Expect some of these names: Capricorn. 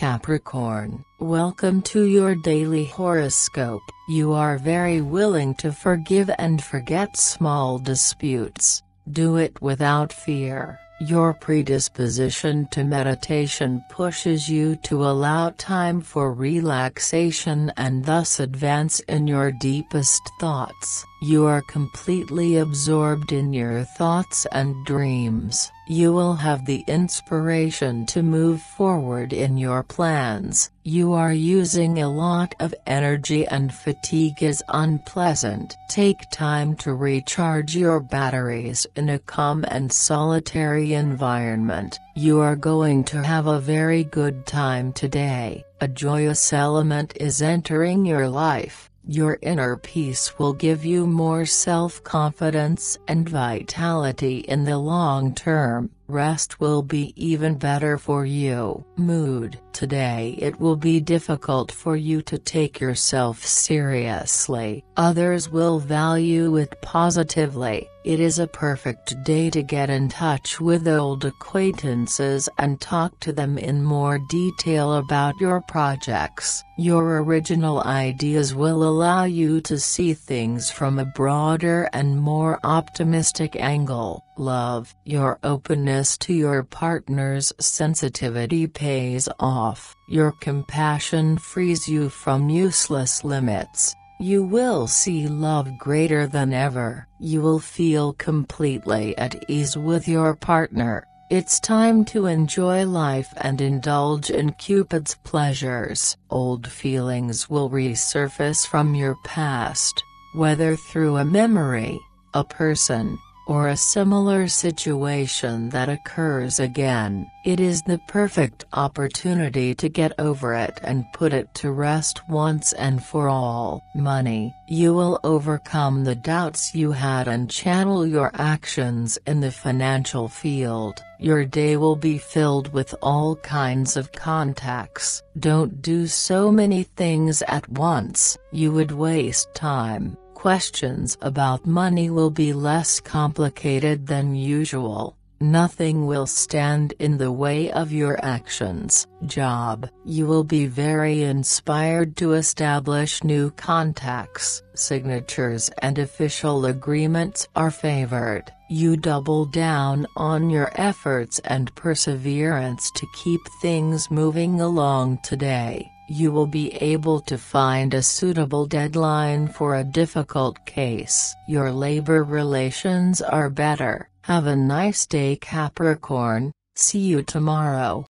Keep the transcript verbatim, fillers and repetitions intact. Capricorn, welcome to your daily horoscope. You are very willing to forgive and forget small disputes. Do it without fear. Your predisposition to meditation pushes you to allow time for relaxation and thus advance in your deepest thoughts. You are completely absorbed in your thoughts and dreams. You will have the inspiration to move forward in your plans. You are using a lot of energy and fatigue is unpleasant. Take time to recharge your batteries in a calm and solitary environment. You are going to have a very good time today. A joyous element is entering your life. Your inner peace will give you more self-confidence and vitality in the long term. Rest will be even better for you. Mood. Today it will be difficult for you to take yourself seriously. Others will value it positively. It is a perfect day to get in touch with old acquaintances and talk to them in more detail about your projects. Your original ideas will allow you to see things from a broader and more optimistic angle. Love. Your openness to your partner's sensitivity pays off. Your compassion frees you from useless limits. You will see love greater than ever. You will feel completely at ease with your partner. It's time to enjoy life and indulge in Cupid's pleasures. Old feelings will resurface from your past, whether through a memory, a person, or a similar situation that occurs again. It is the perfect opportunity to get over it and put it to rest once and for all. Money. You will overcome the doubts you had and channel your actions in the financial field. Your day will be filled with all kinds of contacts. Don't do so many things at once. You would waste time. Questions about money will be less complicated than usual. Nothing will stand in the way of your actions. Job. You will be very inspired to establish new contacts. Signatures and official agreements are favored. You double down on your efforts and perseverance to keep things moving along today. You will be able to find a suitable deadline for a difficult case. Your labor relations are better. Have a nice day, Capricorn. See you tomorrow.